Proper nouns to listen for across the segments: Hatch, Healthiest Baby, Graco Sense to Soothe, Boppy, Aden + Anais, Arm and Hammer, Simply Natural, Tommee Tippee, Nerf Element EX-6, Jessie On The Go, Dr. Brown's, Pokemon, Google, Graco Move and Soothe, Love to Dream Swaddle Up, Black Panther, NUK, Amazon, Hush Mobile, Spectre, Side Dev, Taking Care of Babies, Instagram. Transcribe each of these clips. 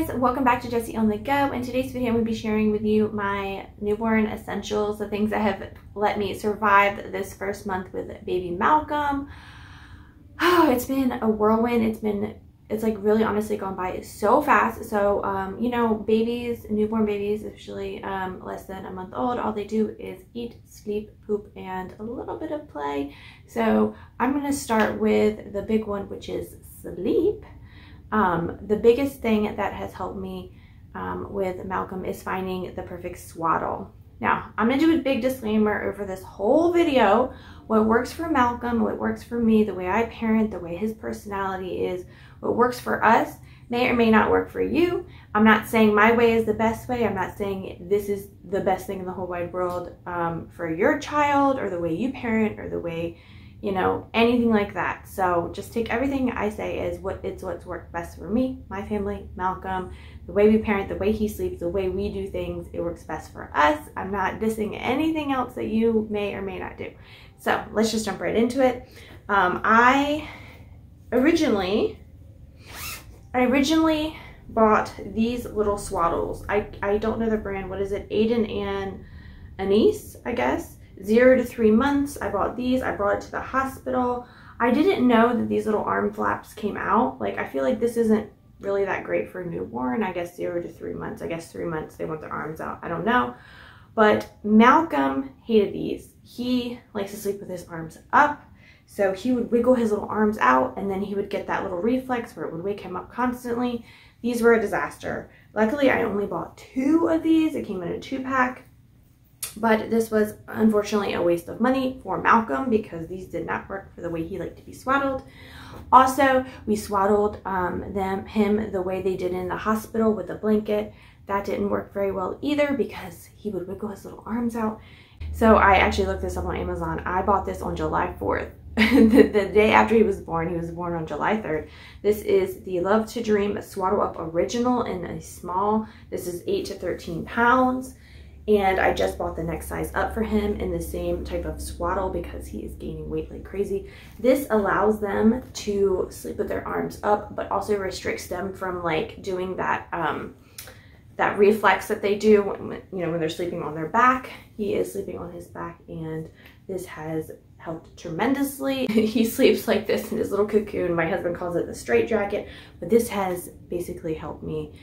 guys, welcome back to Jessie On The Go. In today's video, I'm going to be sharing with you my newborn essentials, the things that have let me survive this first month with baby Malcolm. Oh, it's been a whirlwind. It's like really honestly gone by so fast. So, you know, babies, newborn babies, especially less than a month old, all they do is eat, sleep, poop, and a little bit of play. So I'm going to start with the big one, which is sleep. The biggest thing that has helped me with Malcolm is finding the perfect swaddle. Now, I'm going to do a big disclaimer over this whole video. What works for Malcolm, what works for me, the way I parent, the way his personality is, what works for us may or may not work for you. I'm not saying my way is the best way. I'm not saying this is the best thing in the whole wide world for your child or the way you parent or the way, you know, anything like that. So just take everything I say as what's worked best for me, my family, Malcolm, the way we parent, the way he sleeps, the way we do things. It works best for us. I'm not dissing anything else that you may or may not do. So let's just jump right into it. I originally bought these little swaddles. I don't know the brand. What is it? Aden + Anais, I guess. 0 to 3 months. I bought these. I brought it to the hospital. I didn't know that these little arm flaps came out. Like, I feel like this isn't really that great for a newborn. I guess 0 to 3 months. I guess 3 months they want their arms out. I don't know. But Malcolm hated these. He likes to sleep with his arms up. So he would wiggle his little arms out, and then he would get that little reflex where it would wake him up constantly. These were a disaster. Luckily, I only bought 2 of these. It came in a 2-pack. But this was unfortunately a waste of money for Malcolm because these did not work for the way he liked to be swaddled. Also, we swaddled him the way they did in the hospital with a blanket. That didn't work very well either because he would wiggle his little arms out. So I actually looked this up on Amazon. I bought this on July 4th. The day after he was born on July 3rd. This is the Love to Dream Swaddle Up Original in a small. This is 8 to 13 pounds. And I just bought the next size up for him in the same type of swaddle because he is gaining weight like crazy. This allows them to sleep with their arms up, but also restricts them from like doing that that reflex that they do when, you know, when they're sleeping on their back. He is sleeping on his back, and this has helped tremendously. He sleeps like this in his little cocoon. My husband calls it the straitjacket, but this has basically helped me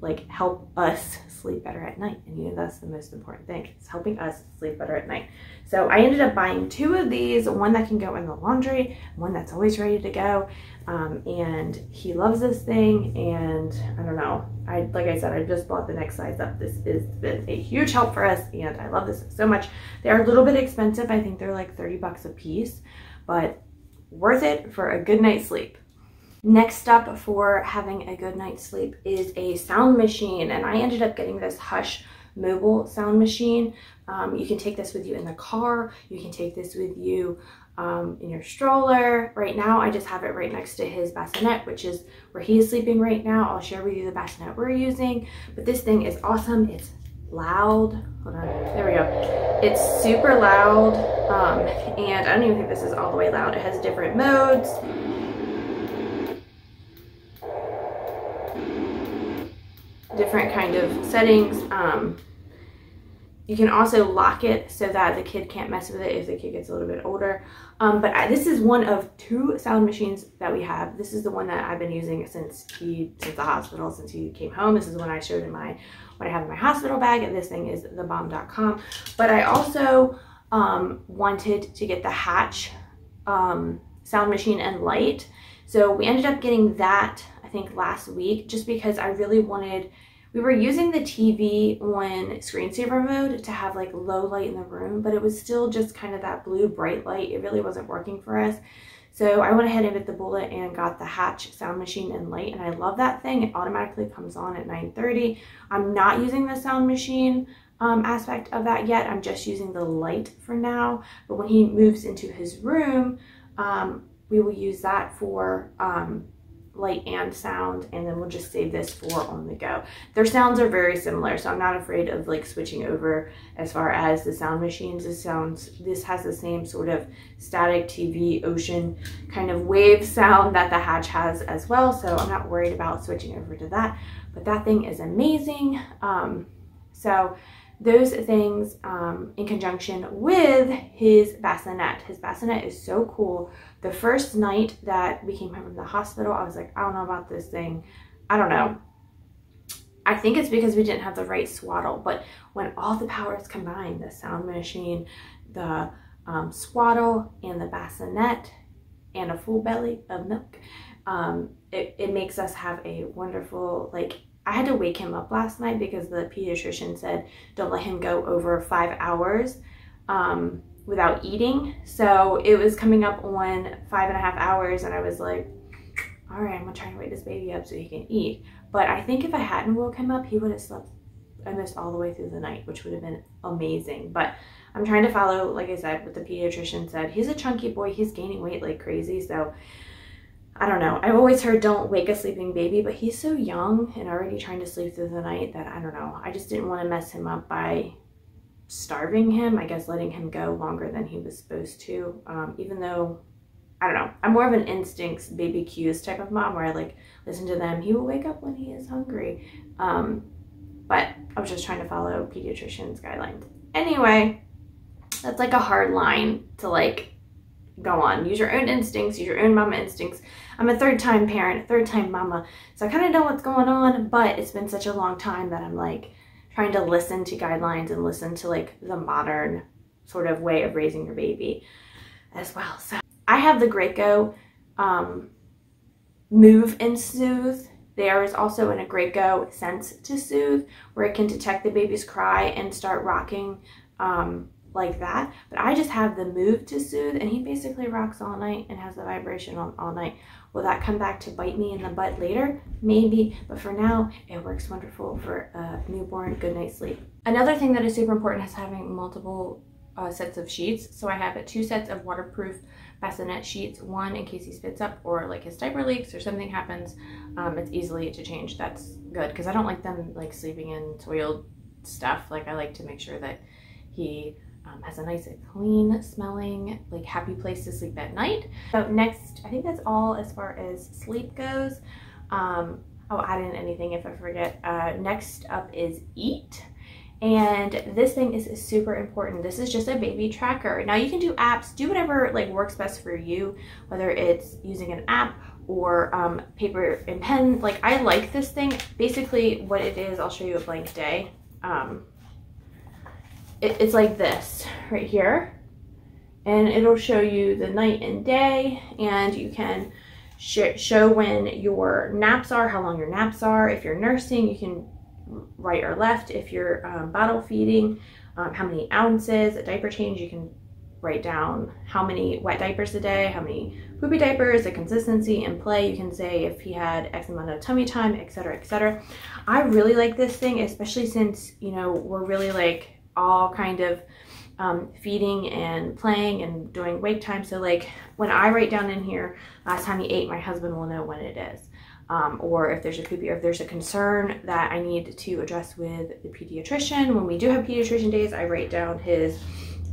like help us sleep better at night. And you know, that's the most important thing. It's helping us sleep better at night. So I ended up buying 2 of these, one that can go in the laundry, one that's always ready to go. And he loves this thing. And I don't know, like I said, I just bought the next size up. This has been a huge help for us, and I love this so much. They are a little bit expensive. I think they're like $30 a piece, but worth it for a good night's sleep. Next up for having a good night's sleep is a sound machine, and I ended up getting this Hush Mobile sound machine. You can take this with you in the car. You can take this with you in your stroller. Right now, I just have it right next to his bassinet, which is where he is sleeping right now. I'll share with you the bassinet we're using, but this thing is awesome. It's loud. Hold on. There we go. It's super loud, and I don't even think this is all the way loud. It has different modes. Different kind of settings. You can also lock it so that the kid can't mess with it if the kid gets a little bit older. This is one of 2 sound machines that we have. This is the one that I've been using since the hospital, since he came home. This is one I showed in what I have in my hospital bag. And this thing is thebomb.com. But I also wanted to get the Hatch sound machine and light. So we ended up getting that, I think, last week, just because I really wanted. We were using the TV on screensaver mode to have like low light in the room, but it was still just kind of that blue bright light. It really wasn't working for us. So I went ahead and bit the bullet and got the Hatch sound machine and light, and I love that thing. It automatically comes on at 9:30. I'm not using the sound machine aspect of that yet. I'm just using the light for now, but when he moves into his room, we will use that for light and sound, and then we'll just save this for on the go. Their sounds are very similar, so I'm not afraid of like switching over as far as the sound machines. This has the same sort of static TV ocean kind of wave sound that the Hatch has as well, so I'm not worried about switching over to that. But that thing is amazing. So those things in conjunction with his bassinet. His bassinet is so cool. The first night that we came home from the hospital, I was like, I don't know about this thing. I don't know. I think it's because we didn't have the right swaddle, but when all the powers combined, the sound machine, the swaddle, and the bassinet, and a full belly of milk, it makes us have a wonderful, like, I had to wake him up last night because the pediatrician said don't let him go over 5 hours without eating. So it was coming up on 5.5 hours, and I was like, all right, I'm gonna try to wake this baby up so he can eat. But I think if I hadn't woke him up, he would have slept almost all the way through the night, which would have been amazing. But I'm trying to follow, like I said, what the pediatrician said. He's a chunky boy, he's gaining weight like crazy, so I don't know. I've always heard don't wake a sleeping baby, but he's so young and already trying to sleep through the night that I don't know. I just didn't want to mess him up by starving him, I guess, letting him go longer than he was supposed to. Even though, I don't know, I'm more of an instincts, baby cues type of mom where I like listen to them. He will wake up when he is hungry. But I was just trying to follow pediatrician's guidelines. Anyway, that's like a hard line to like go on. Use your own instincts, use your own mama instincts. I'm a third-time parent, third-time mama, so I kind of know what's going on, but it's been such a long time that I'm like trying to listen to guidelines and listen to like the modern sort of way of raising your baby as well. So I have the Graco Move and Soothe. There is also a Graco Sense to Soothe, where it can detect the baby's cry and start rocking like that. But I just have the Move to Soothe, and he basically rocks all night and has the vibration on all night. Will that come back to bite me in the butt later? Maybe, but for now it works wonderful for a newborn good night's sleep. Another thing that is super important is having multiple sets of sheets. So I have 2 sets of waterproof bassinet sheets, one in case he spits up or like his diaper leaks or something happens, it's easily to change. That's good because I don't like them like sleeping in soiled stuff. Like I like to make sure that he has a nice clean smelling like happy place to sleep at night. So next, I think that's all as far as sleep goes. I'll add in anything if I forget. Next up is eat, and this thing is super important. This is just a baby tracker. Now you can do apps, do whatever like works best for you, whether it's using an app or paper and pen. Like I like this thing. Basically what it is, I'll show you a blank day. It's like this right here, and it'll show you the night and day, and you can show when your naps are, how long your naps are. If you're nursing, you can right or left. If you're bottle feeding, how many ounces. A diaper change, you can write down how many wet diapers a day, how many poopy diapers, the consistency, and play. You can say if he had X amount of tummy time, etc., etc. I really like this thing, especially since, you know, we're really like all kind of feeding and playing and doing wake time. So like when I write down in here last time he ate, my husband will know when it is, or if there's a poopy, or if there's a concern that I need to address with the pediatrician. When we do have pediatrician days, I write down his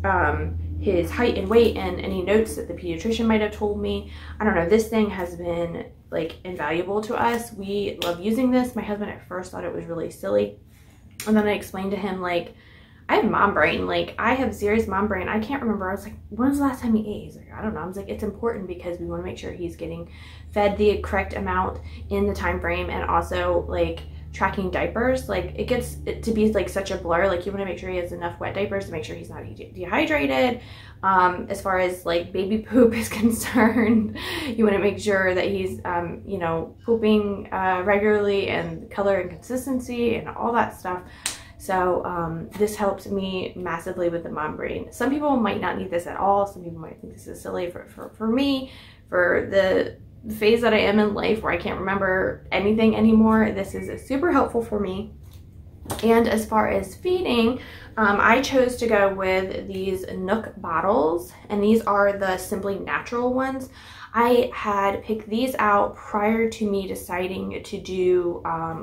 height and weight and any notes that the pediatrician might have told me. I don't know, this thing has been like invaluable to us. We love using this. My husband at first thought it was really silly, and then I explained to him like, I have mom brain, like I have serious mom brain. I can't remember. I was like, when was the last time he ate? He's like, I don't know. I was like, it's important because we want to make sure he's getting fed the correct amount in the time frame, and also like tracking diapers. Like it gets to be like such a blur. Like you want to make sure he has enough wet diapers to make sure he's not dehydrated. As far as like baby poop is concerned, you want to make sure that he's, you know, pooping regularly, and color and consistency and all that stuff. So this helps me massively with the mom brain. Some people might not need this at all. Some people might think this is silly. For me, for the phase that I am in life where I can't remember anything anymore, this is super helpful for me. And as far as feeding, I chose to go with these NUK bottles, and these are the Simply Natural ones. I had picked these out prior to me deciding to do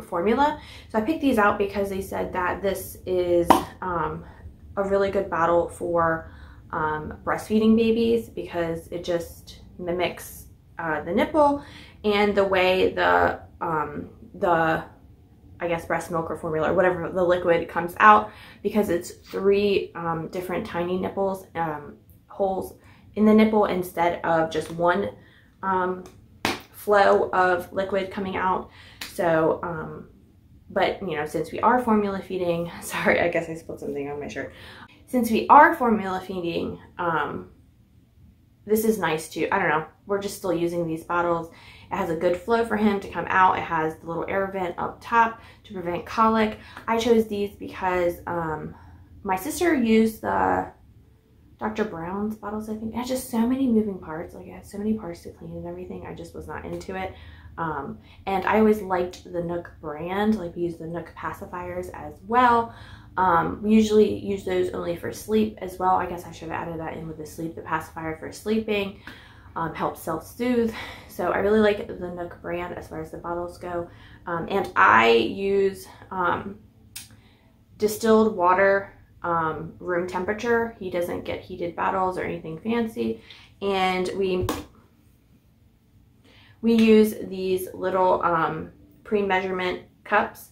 formula. So I picked these out because they said that this is a really good bottle for breastfeeding babies because it just mimics the nipple and the way the I guess breast milk or formula or whatever the liquid comes out, because it's three different tiny nipples holes in the nipple instead of just one flow of liquid coming out. So but you know, since we are formula feeding, sorry, I guess I spilled something on my shirt. Since we are formula feeding, this is nice too. I don't know, we're just still using these bottles. It has a good flow for him to come out. It has the little air vent up top to prevent colic. I chose these because my sister used the Dr. Brown's bottles, I think. It has just so many moving parts. Like, it has so many parts to clean and everything. I just was not into it. And I always liked the Nook brand. Like, we use the Nook pacifiers as well. We usually use those only for sleep as well. I guess I should have added that in with the sleep, the pacifier for sleeping. Helps self-soothe. So I really like the Nook brand as far as the bottles go. And I use distilled water, room temperature. He doesn't get heated bottles or anything fancy. And we use these little pre-measurement cups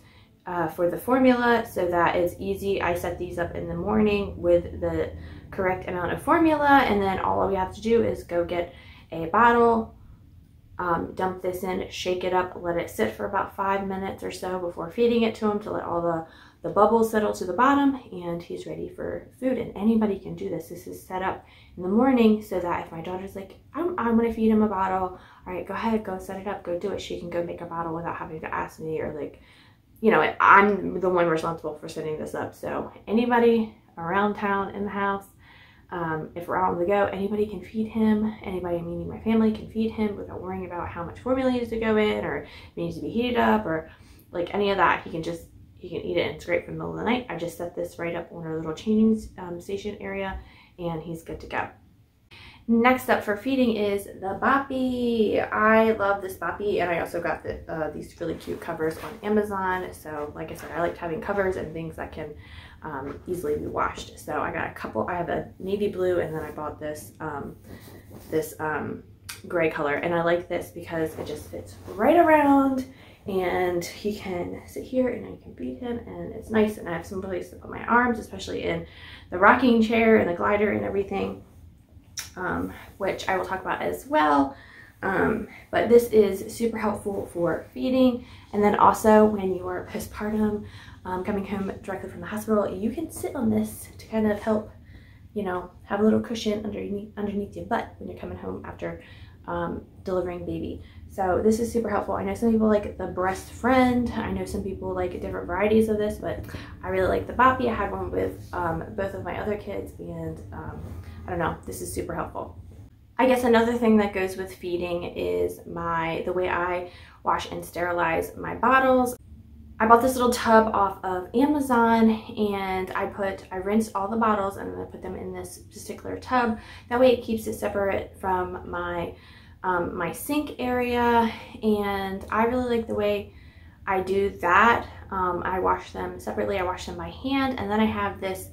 for the formula, so that is easy. I set these up in the morning with the correct amount of formula, and then all we have to do is go get a bottle, dump this in, shake it up, let it sit for about 5 minutes or so before feeding it to him to let all the bubbles settle to the bottom, and he's ready for food. And anybody can do this. This is set up in the morning so that if my daughter's like, I'm gonna feed him a bottle, all right, go ahead, go set it up, go do it, she can go make a bottle without having to ask me, or like, you know, I'm the one responsible for setting this up. So anybody around town, in the house, if we're out on the go, anybody can feed him. Anybody, meaning my family, can feed him without worrying about how much formula needs to go in, or if it needs to be heated up, or like any of that. He can eat it, and it's great for the middle of the night. I just set this right up on our little changing station area, and he's good to go. Next up for feeding is the Boppy. I love this Boppy, and I also got the, these really cute covers on Amazon. So like I said, I liked having covers and things that can easily be washed. So I got a couple. I have a navy blue, and then I bought this gray color, and I like this because it just fits right around, and he can sit here and I can feed him, and it's nice, and I have some place to put my arms, especially in the rocking chair and the glider and everything. Which I will talk about as well, but this is super helpful for feeding. And then also when you are postpartum, coming home directly from the hospital, you can sit on this to kind of help, you know, have a little cushion underneath your butt when you're coming home after delivering baby. So this is super helpful. I know some people like the Breast Friend. I know some people like different varieties of this, but I really like the Boppy. I had one with both of my other kids, and I don't know, this is super helpful. I guess another thing that goes with feeding is the way I wash and sterilize my bottles. I bought this little tub off of Amazon, and I rinsed all the bottles, and then I put them in this particular tub. That way it keeps it separate from my sink area, and I really like the way I do that. I wash them separately. I wash them by hand, and then I have this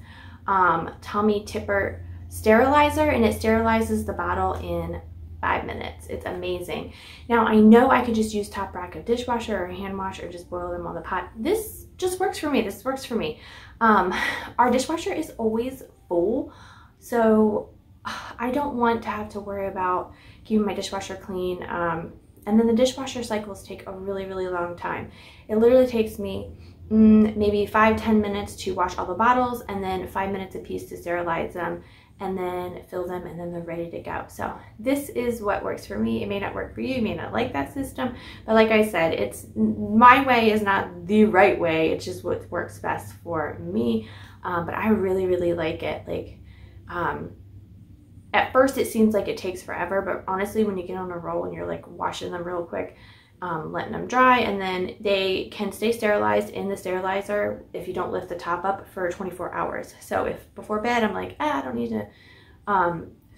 Tommee Tippee sterilizer, and it sterilizes the bottle in 5 minutes. It's amazing. Now, I know I could just use top rack of dishwasher or hand wash, or just boil them on the pot. This just works for me. This works for me. Our dishwasher is always full, so I don't want to have to worry about keeping my dishwasher clean. And then the dishwasher cycles take a really, really long time. It literally takes me maybe 5–10 minutes to wash all the bottles, and then 5 minutes apiece to sterilize them, and then fill them, and then they're ready to go. So this is what works for me. It may not work for you. You may not like that system, but like I said, it's my way is not the right way. It's just what works best for me. But I really, really like it. Like, at first it seems like it takes forever, but honestly, when you get on a roll and you're like washing them real quick, letting them dry, and then they can stay sterilized in the sterilizer if you don't lift the top up for 24 hours. So if before bed I'm like, I don't need to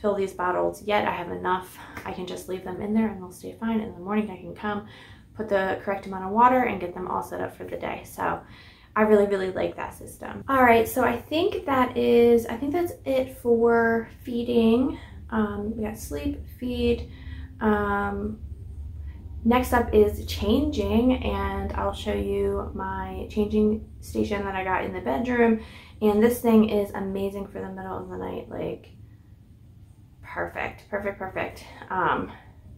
fill these bottles yet. I have enough. I can just leave them in there and they'll stay fine. In the morning I can come, put the correct amount of water, and get them all set up for the day. So I really, really like that system. All right, so I think that's it for feeding. We got sleep, feed. Next up is changing, and I'll show you my changing station that I got in the bedroom. And this thing is amazing for the middle of the night, like perfect, perfect, perfect.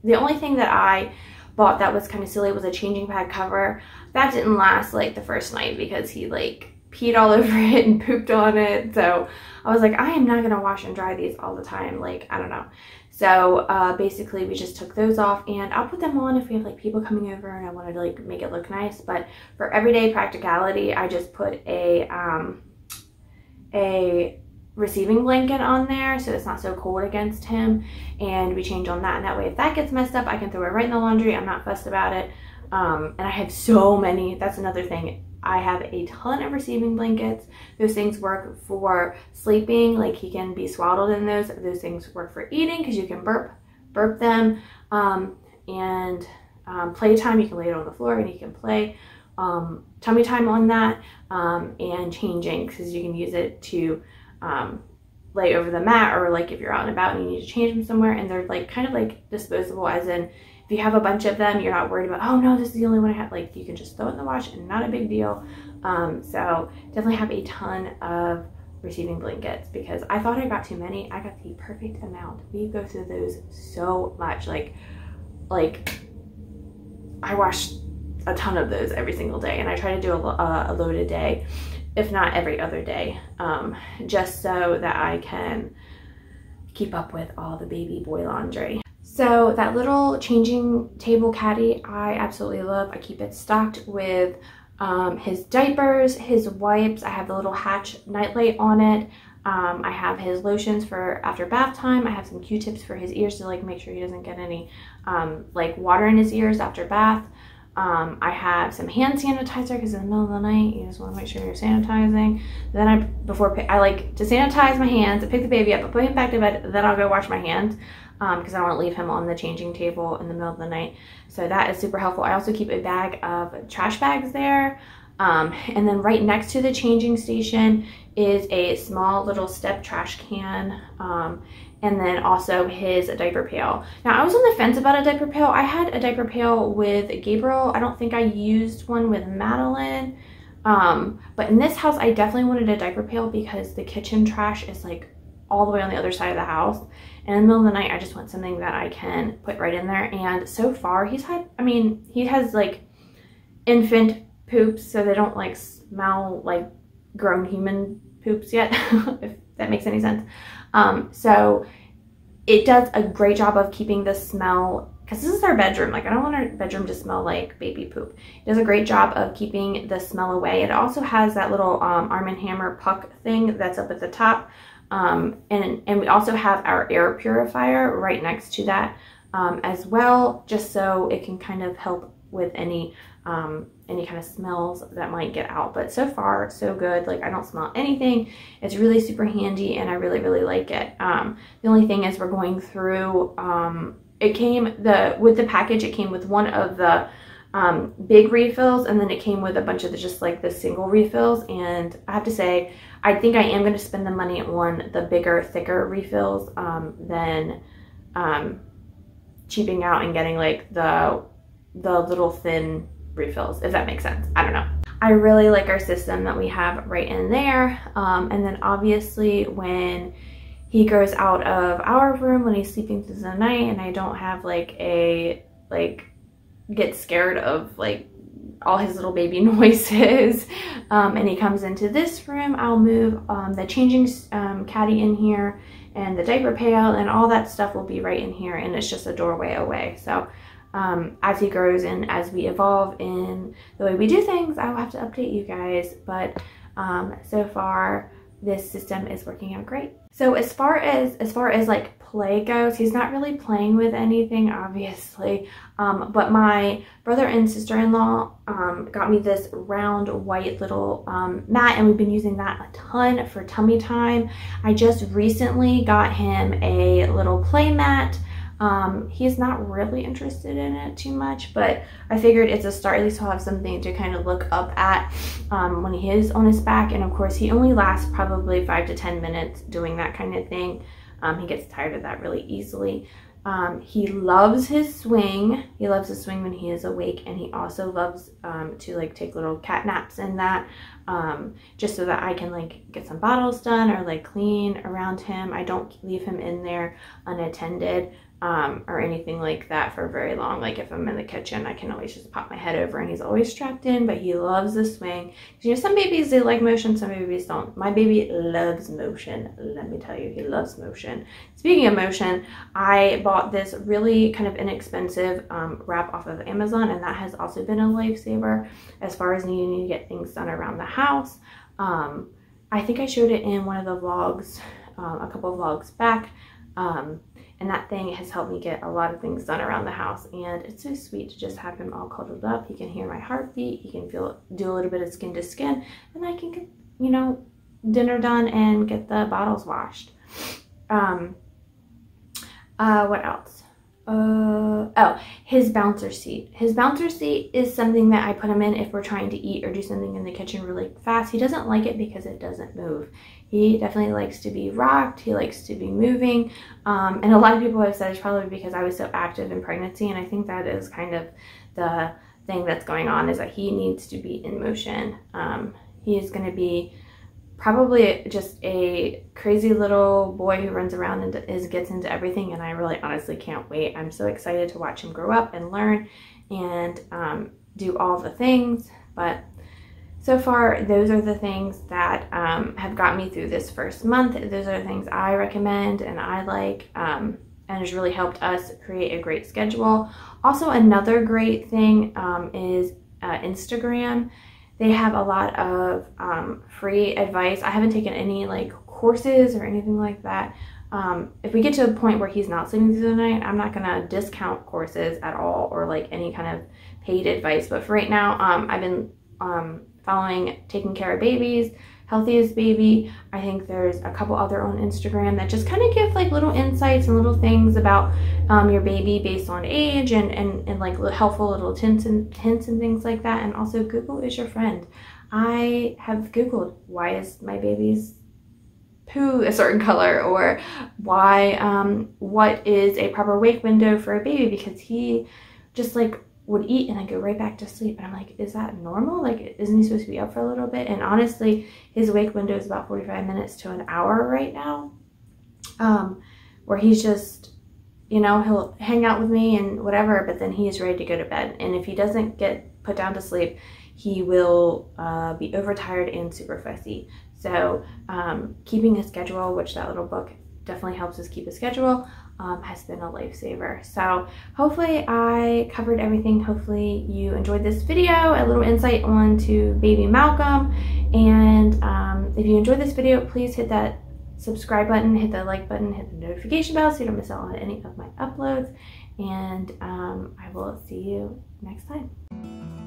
The only thing that I bought that was kind of silly was a changing pad cover. That didn't last like the first night because he like peed all over it and pooped on it. So I was like, I am not gonna wash and dry these all the time. Like, I don't know. So basically we just took those off, and I'll put them on if we have like people coming over and I wanted to like make it look nice. But for everyday practicality, I just put a receiving blanket on there so it's not so cold against him, and we change on that. And that way if that gets messed up, I can throw it right in the laundry. I'm not fussed about it. And I have so many. That's another thing. I have a ton of receiving blankets. Those things work for sleeping, like he can be swaddled in those. Those things work for eating because you can burp them. Playtime, you can lay it on the floor and he can play. Tummy time on that, and changing, because you can use it to lay over the mat, or like if you're out and about and you need to change them somewhere. And they're like kind of like disposable, as in if you have a bunch of them, you're not worried about, oh no, this is the only one I have. Like, you can just throw it in the wash and not a big deal. So definitely have a ton of receiving blankets, because I thought I got too many. I got the perfect amount. We go through those so much. Like I wash a ton of those every single day, and I try to do a load a day, if not every other day, just so that I can keep up with all the baby boy laundry. So that little changing table caddy, I absolutely love. I keep it stocked with his diapers, his wipes. I have the little Hatch nightlight on it. I have his lotions for after bath time. I have some Q-tips for his ears to like make sure he doesn't get any like water in his ears after bath. I have some hand sanitizer because in the middle of the night, you just want to make sure you're sanitizing. Then I like to sanitize my hands, I pick the baby up, I put him back to bed, then I'll go wash my hands because I don't want to leave him on the changing table in the middle of the night. So that is super helpful. I also keep a bag of trash bags there. And then right next to the changing station is a small little step trash can, and then also his diaper pail. Now I was on the fence about a diaper pail. I had a diaper pail with Gabriel. I don't think I used one with Madeline, but in this house I definitely wanted a diaper pail because the kitchen trash is like all the way on the other side of the house, and in the middle of the night I just want something that I can put right in there. And so far he's had, I mean, he has like infant poops, so they don't like smell like grown human poops yet, if that makes any sense. So it does a great job of keeping the smell, because this is our bedroom. Like, I don't want our bedroom to smell like baby poop. It does a great job of keeping the smell away. It also has that little Arm and Hammer puck thing that's up at the top. And we also have our air purifier right next to that as well, just so it can kind of help with any kind of smells that might get out. But so far so good. Like, I don't smell anything. It's really super handy, and I really, really like it. The only thing is we're going through, it came with the package, it came with one of the big refills, and then it came with a bunch of just like the single refills. And I have to say, I think I am going to spend the money on the bigger, thicker refills than cheaping out and getting like the little thin refills, if that makes sense. I don't know. I really like our system that we have right in there. And then obviously when he goes out of our room, when he's sleeping through the night, and I don't have like get scared of like all his little baby noises, and he comes into this room, I'll move the changing caddy in here, and the diaper pail and all that stuff will be right in here, and it's just a doorway away. So as he grows and as we evolve in the way we do things, I will have to update you guys. But so far this system is working out great. So as far as like play goes, he's not really playing with anything, obviously, but my brother and sister-in-law got me this round white little mat, and we've been using that a ton for tummy time. I just recently got him a little play mat. He's not really interested in it too much, but I figured it's a start. At least he'll have something to kind of look up at when he is on his back. And of course, he only lasts probably 5 to 10 minutes doing that kind of thing. He gets tired of that really easily. He loves his swing. He loves his swing when he is awake, and he also loves to like take little cat naps in that, just so that I can like get some bottles done or like clean around him. I don't leave him in there unattended or anything like that for very long. Like if I'm in the kitchen, I can always just pop my head over and he's always strapped in, but he loves the swing. You know, some babies, they like motion, some babies don't. My baby loves motion. Let me tell you, he loves motion. Speaking of motion, I bought this really kind of inexpensive wrap off of Amazon, and that has also been a lifesaver as far as needing to get things done around the house. I think I showed it in one of the vlogs, a couple of vlogs back. And that thing has helped me get a lot of things done around the house, and it's so sweet to just have him all cuddled up. He can hear my heartbeat, he can feel, do a little bit of skin to skin, and I can get, you know, dinner done and get the bottles washed. What else? Oh, his bouncer seat. His bouncer seat is something that I put him in if we're trying to eat or do something in the kitchen really fast. He doesn't like it because it doesn't move. He definitely likes to be rocked. He likes to be moving. And a lot of people have said it's probably because I was so active in pregnancy, and I think that is kind of the thing that's going on, is that he needs to be in motion. He is going to be probably just a crazy little boy who runs around and gets into everything, and I really honestly can't wait. I'm so excited to watch him grow up and learn and do all the things. But so far, those are the things that have got me through this first month. Those are the things I recommend and I like, and has really helped us create a great schedule. Also, another great thing is Instagram. They have a lot of free advice. I haven't taken any like courses or anything like that. If we get to a point where he's not sleeping through the night, I'm not gonna discount courses at all or like any kind of paid advice. But for right now, I've been following Taking Care of Babies, Healthiest Baby. I think there's a couple other on Instagram that just kind of give like little insights and little things about your baby based on age and like helpful little hints and things like that. And also, Google is your friend. I have Googled, why is my baby's poo a certain color, or why what is a proper wake window for a baby, because he just like would eat and then go right back to sleep. And I'm like, is that normal? Like, isn't he supposed to be up for a little bit? And honestly, his wake window is about 45 minutes to an hour right now, where he's just, you know, he'll hang out with me and whatever, but then he is ready to go to bed. And if he doesn't get put down to sleep, he will be overtired and super fussy. So keeping a schedule, which that little book definitely helps us keep a schedule, has been a lifesaver. So hopefully I covered everything. Hopefully you enjoyed this video, a little insight onto baby Malcolm. And if you enjoyed this video, please hit that subscribe button, hit the like button, hit the notification bell so you don't miss out on any of my uploads. And I will see you next time.